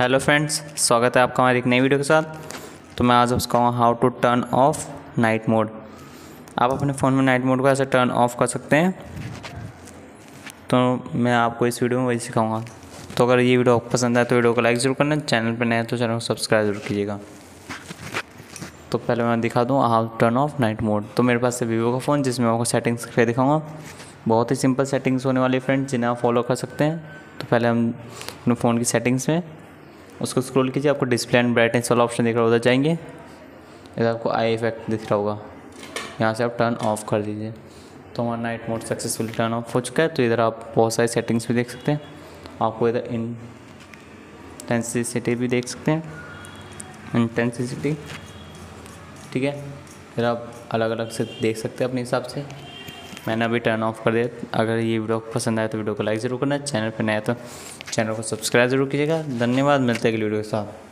Hello friends, स्वागत है आपका हमारे एक नई वीडियो के साथ। तो मैं आज आपको how to turn off night mode. आप अपने फ़ोन में नाइट मोड को ऐसे टर्न ऑफ कर सकते हैं, तो मैं आपको इस वीडियो में वही सिखाऊंगा। तो अगर ये वीडियो आपको पसंद आए तो वीडियो को लाइक ज़रूर करना, चैनल पर नए हैं तो चैनल को सब्सक्राइब जरूर कीजिएगा। तो पहले मैं दिखा दूँ how turn off night mode. तो मेरे पास है वीवो का फ़ोन, जिसमें आपको सेटिंग्स करके दिखाऊँगा। बहुत ही सिंपल सेटिंग्स होने वाली फ्रेंड्स, जिन्हें आप फॉलो कर सकते हैं। तो पहले हम अपने फ़ोन की सेटिंग्स में उसको स्क्रॉल कीजिए, आपको डिस्प्ले एंड ब्राइटनेस वाला ऑप्शन दिख रहा होगा, उधर जाएंगे। इधर आपको आई इफेक्ट दिख रहा होगा, यहाँ से आप टर्न ऑफ कर दीजिए। तो हमारा night mode successfully turn off हो चुका है। तो इधर आप बहुत सारी सेटिंग्स भी देख सकते हैं, आपको इधर इंटेंसिटी भी देख सकते हैं, इंटेंसिटी ठीक है। फिर आप अलग अलग से देख सकते हैं अपने हिसाब से। मैंने अभी टर्न ऑफ कर दिया। अगर ये वीडियो पसंद आए तो वीडियो को लाइक ज़रूर करना, चैनल पर नया तो चैनल को सब्सक्राइब जरूर कीजिएगा। धन्यवाद, मिलते हैं अगली वीडियो के साथ।